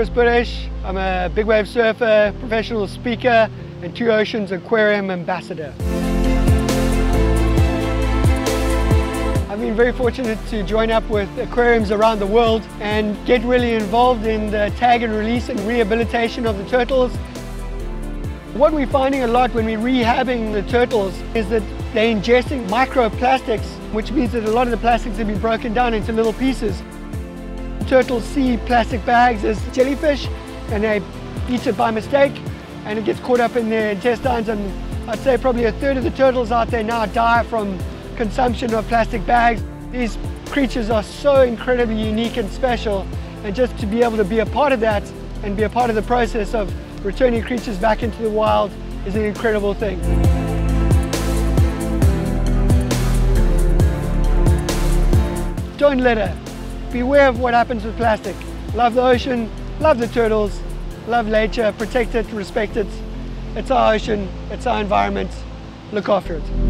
Chris Bertish. I'm a big wave surfer, professional speaker, and Two Oceans Aquarium ambassador. I've been very fortunate to join up with aquariums around the world and get really involved in the tag and release and rehabilitation of the turtles. What we're finding a lot when we're rehabbing the turtles is that they're ingesting microplastics, which means that a lot of the plastics have been broken down into little pieces. Turtles see plastic bags as jellyfish and they eat it by mistake and it gets caught up in their intestines, and I'd say probably a third of the turtles out there now die from consumption of plastic bags. These creatures are so incredibly unique and special, and just to be able to be a part of that and be a part of the process of returning creatures back into the wild is an incredible thing. Don't litter. Beware of what happens with plastic. Love the ocean, love the turtles, love nature, protect it, respect it. It's our ocean, it's our environment. Look after it.